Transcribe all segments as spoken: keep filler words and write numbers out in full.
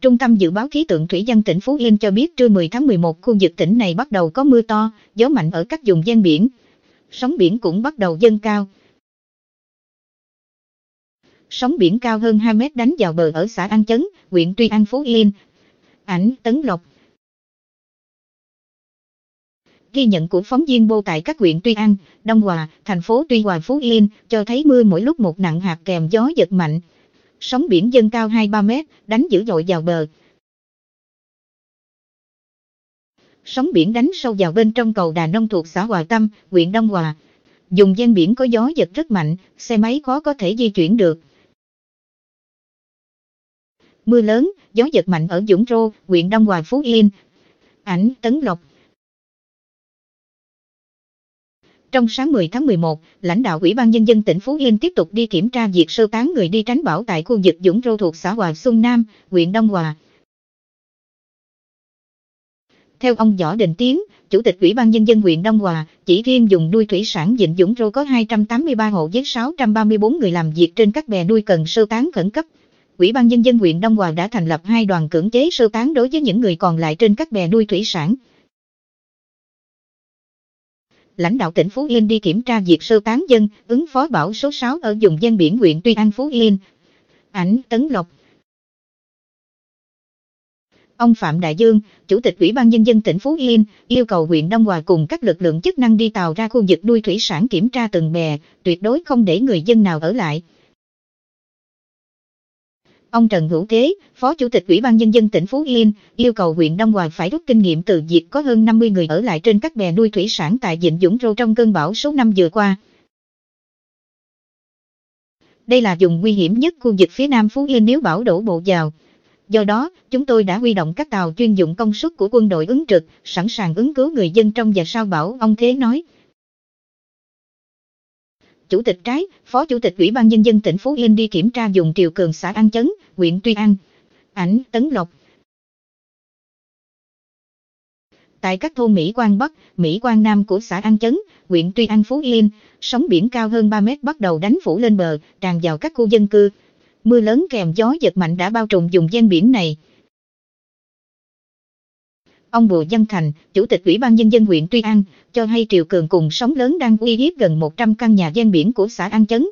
Trung tâm Dự báo Khí tượng Thủy văn tỉnh Phú Yên cho biết trưa mười tháng mười một khu vực tỉnh này bắt đầu có mưa to, gió mạnh ở các vùng ven biển. Sóng biển cũng bắt đầu dâng cao. Sóng biển cao hơn hai mét đánh vào bờ ở xã An Chấn, huyện Tuy An, Phú Yên. Ảnh Tấn Lộc. Ghi nhận của phóng viên Bô tại các huyện Tuy An, Đông Hòa, thành phố Tuy Hòa, Phú Yên cho thấy mưa mỗi lúc một nặng hạt kèm gió giật mạnh. Sóng biển dâng cao hai ba mét, đánh dữ dội vào bờ. Sóng biển đánh sâu vào bên trong cầu Đà Nông thuộc xã Hòa Tâm, huyện Đông Hòa. Vùng ven biển có gió giật rất mạnh, xe máy khó có thể di chuyển được. Mưa lớn, gió giật mạnh ở Dũng Rô, huyện Đông Hòa, Phú Yên. Ảnh Tấn Lộc. Trong sáng mười tháng mười một, lãnh đạo Ủy ban Nhân dân tỉnh Phú Yên tiếp tục đi kiểm tra việc sơ tán người đi tránh bão tại khu vực Dũng Rô thuộc xã Hòa Xuân Nam, huyện Đông Hòa. Theo ông Võ Đình Tiến, Chủ tịch Ủy ban Nhân dân huyện Đông Hòa, chỉ riêng vùng nuôi thủy sản Vịnh Dũng Rô có hai trăm tám mươi ba hộ với sáu trăm ba mươi bốn người làm việc trên các bè nuôi cần sơ tán khẩn cấp. Ủy ban Nhân dân huyện Đông Hòa đã thành lập hai đoàn cưỡng chế sơ tán đối với những người còn lại trên các bè nuôi thủy sản. Lãnh đạo tỉnh Phú Yên đi kiểm tra việc sơ tán dân, ứng phó bão số sáu ở vùng ven biển huyện Tuy An, Phú Yên. Ảnh Tấn Lộc. Ông Phạm Đại Dương, Chủ tịch Ủy ban Nhân dân tỉnh Phú Yên, yêu cầu huyện Đông Hòa cùng các lực lượng chức năng đi tàu ra khu vực nuôi thủy sản kiểm tra từng bè, tuyệt đối không để người dân nào ở lại. Ông Trần Hữu Thế, Phó Chủ tịch Ủy ban Nhân dân tỉnh Phú Yên, yêu cầu huyện Đông Hòa phải rút kinh nghiệm từ việc có hơn năm mươi người ở lại trên các bè nuôi thủy sản tại Vịnh Dũng Rô trong cơn bão số năm vừa qua. Đây là vùng nguy hiểm nhất khu vực phía Nam Phú Yên nếu bão đổ bộ vào. Do đó, chúng tôi đã huy động các tàu chuyên dụng công suất của quân đội ứng trực, sẵn sàng ứng cứu người dân trong và sau bão, ông Thế nói. Chủ tịch Trái, Phó Chủ tịch Ủy ban Nhân dân tỉnh Phú Yên đi kiểm tra vùng triều cường xã An Chấn, huyện Tuy An. Ảnh Tấn Lộc. Tại các thôn Mỹ Quang Bắc, Mỹ Quang Nam của xã An Chấn, huyện Tuy An, Phú Yên, sóng biển cao hơn ba mét bắt đầu đánh phủ lên bờ, tràn vào các khu dân cư. Mưa lớn kèm gió giật mạnh đã bao trùm vùng ven biển này. Ông Bùi Văn Thành, Chủ tịch Ủy ban Nhân dân huyện Tuy An, cho hay triều cường cùng sóng lớn đang uy hiếp gần một trăm căn nhà ven biển của xã An Chấn.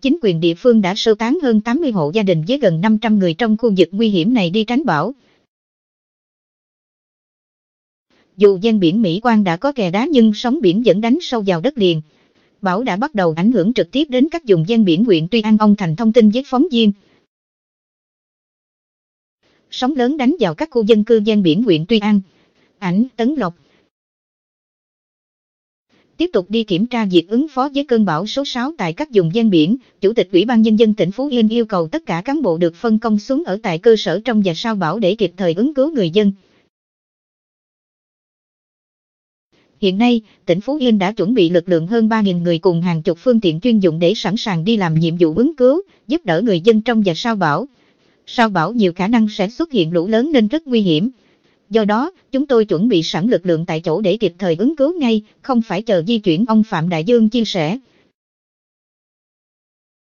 Chính quyền địa phương đã sơ tán hơn tám mươi hộ gia đình với gần năm trăm người trong khu vực nguy hiểm này đi tránh bão. Dù ven biển Mỹ Quang đã có kè đá nhưng sóng biển vẫn đánh sâu vào đất liền. Bão đã bắt đầu ảnh hưởng trực tiếp đến các vùng ven biển huyện Tuy An, ông Thành thông tin với phóng viên. Sóng lớn đánh vào các khu dân cư ven biển huyện Tuy An. Ảnh Tấn Lộc. Tiếp tục đi kiểm tra việc ứng phó với cơn bão số sáu tại các vùng ven biển, Chủ tịch Ủy ban Nhân dân tỉnh Phú Yên yêu cầu tất cả cán bộ được phân công xuống ở tại cơ sở trong và sau bão để kịp thời ứng cứu người dân. Hiện nay, tỉnh Phú Yên đã chuẩn bị lực lượng hơn ba nghìn người cùng hàng chục phương tiện chuyên dụng để sẵn sàng đi làm nhiệm vụ ứng cứu, giúp đỡ người dân trong và sau bão. Sau bão nhiều khả năng sẽ xuất hiện lũ lớn nên rất nguy hiểm. Do đó, chúng tôi chuẩn bị sẵn lực lượng tại chỗ để kịp thời ứng cứu ngay, không phải chờ di chuyển, ông Phạm Đại Dương chia sẻ.